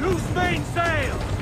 Loose main sail!